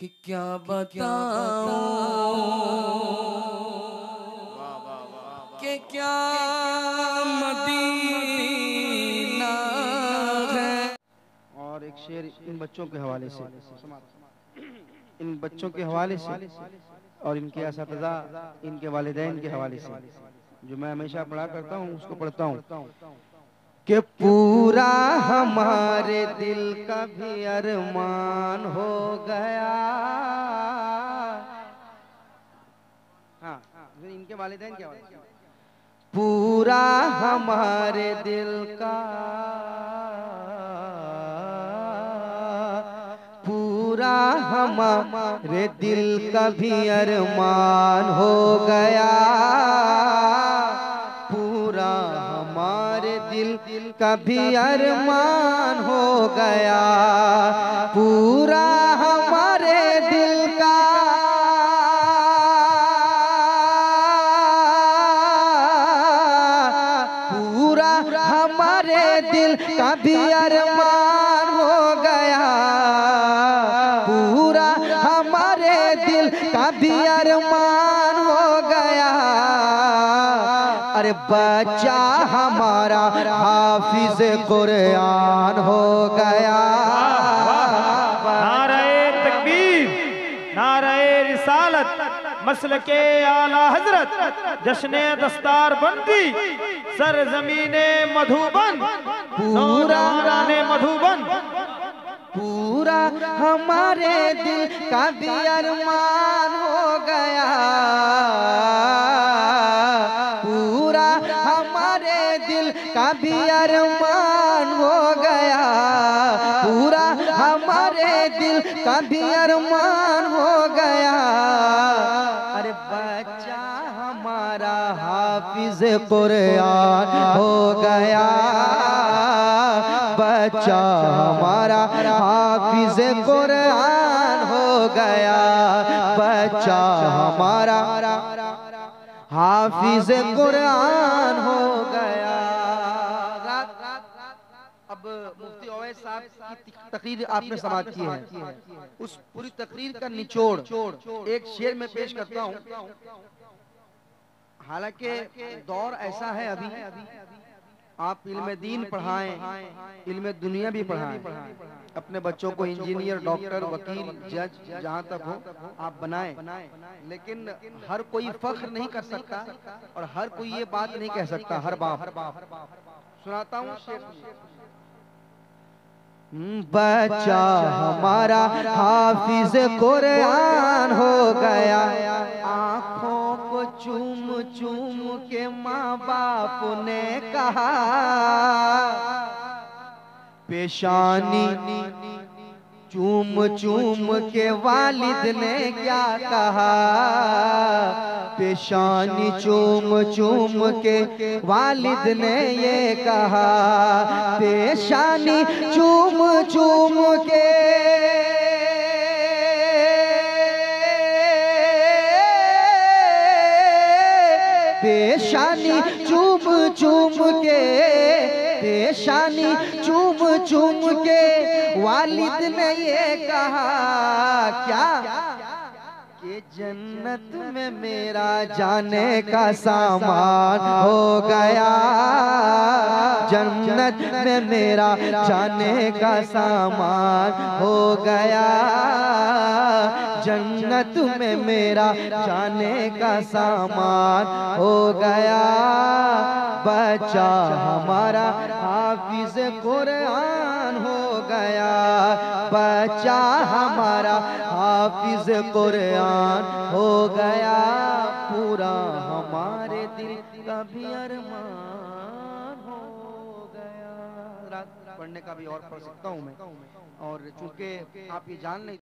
कि क्या बताऊं कि क्या मदीना है। और एक शेर इन बच्चों के हवाले से, इन बच्चों के हवाले से और इनके असातिज़ा, इनके वालिदैन के हवाले से, जो मैं हमेशा पढ़ा करता हूँ उसको पढ़ता हूँ कि पूरा हमारे दिल का भी अरमान हो गया। हाँ, इनके वालिदैन क्या वाले? पूरा हमारे दिल का, पूरा हमारे दिल का भी अरमान हो गया, पूरा हमारे दिल का भी अरमान हो गया, पूरा हमारे दिल का, पूरा हमारे दिल का भी अरमान हो गया, पूरा हमारे दिल का भी अरमान हो गया। अरे बच्चा हमारा हाफिज कुरान हो गया। नारे तकबीर, नारे रिसालत, मसलके आला हजरत, जश्ने दस्तार बंदी, सर जमीने मधुबन, पूरा राने मधुबन, पूरा हमारे दिल का भी अरमान हो गया, का भी अरमान हो गया, पूरा हमारे दिल का भी अरमान हो गया। अरे बच्चा हमारा हाफिज कुरान हो गया, बच्चा हमारा हाफिज कुरान हो गया, बच्चा हमारा हाफिज कुरान हो गया। अब मुफ्ती ओवैस साहब की तकरीर आपने समाप्त की है, उस पूरी तकरीर का निचोड़ एक शेर में पेश करता हूँ। हालांकि दौर ऐसा है अभी, आप इल्म दीन पढ़ाएं, इल्म दुनिया भी पढ़ाएं, अपने बच्चों को इंजीनियर, डॉक्टर, वकील, जज, जहां तक हो आप बनाएं, लेकिन हर कोई फख्र नहीं कर सकता और हर कोई ये बात नहीं कह सकता हर बाप। सुनाता हूँ शेर। बच्चा हमारा हाफिज कुरान हो गया, आँखों को चूम चूम के माँ बाप ने कहा, पेशानी चूम चूम के वालिद ने क्या कहा, पेशानी चूम चूम के वालिद ने ये कहा, पेशानी चूम चूम के पेशानी चूम चूम के, पेशानी चूम चूम के वालिद ने ये कहा, क्या कि जन्नत में मेरा जाने का सामान हो गया, जन्नत में मेरा जाने का सामान हो गया, जन्नत में मेरा जाने का सामान हो गया। बच्चा हमारा हाफिज कुरान हो गया, बच्चा हमारा हाफिज कुरान हो गया, पूरा हमारे दिल का भी अरमान हो गया। रात पढ़ने का भी और पढ़ सकता हूँ मैं, और चूंकि आप ये जान नहीं